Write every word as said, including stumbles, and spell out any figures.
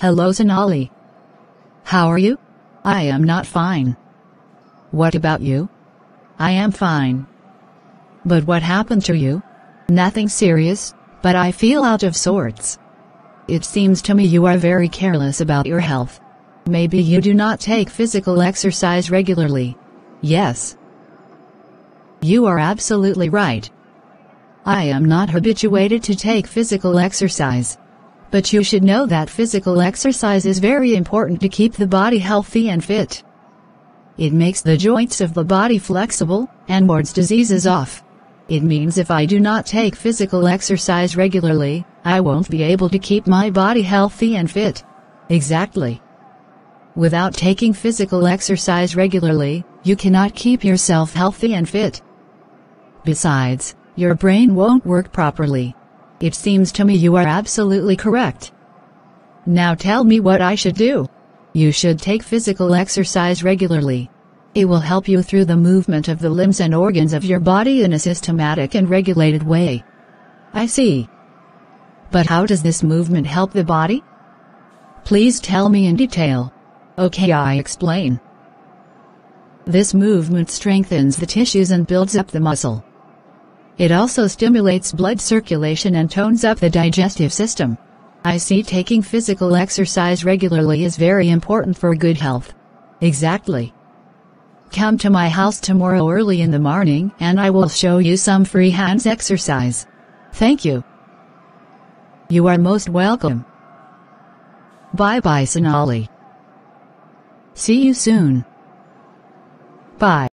Hello Sonali. How are you? I am not fine. What about you? I am fine. But what happened to you? Nothing serious, but I feel out of sorts. It seems to me you are very careless about your health. Maybe you do not take physical exercise regularly. Yes. You are absolutely right. I am not habituated to take physical exercise. But you should know that physical exercise is very important to keep the body healthy and fit. It makes the joints of the body flexible, and wards diseases off. It means if I do not take physical exercise regularly, I won't be able to keep my body healthy and fit. Exactly. Without taking physical exercise regularly, you cannot keep yourself healthy and fit. Besides, your brain won't work properly. It seems to me you are absolutely correct. Now tell me what I should do. You should take physical exercise regularly. It will help you through the movement of the limbs and organs of your body in a systematic and regulated way. I see. But how does this movement help the body? Please tell me in detail. Okay, I explain. This movement strengthens the tissues and builds up the muscle. It also stimulates blood circulation and tones up the digestive system. I see, taking physical exercise regularly is very important for good health. Exactly. Come to my house tomorrow early in the morning and I will show you some free hands exercise. Thank you. You are most welcome. Bye-bye Sonali. See you soon. Bye.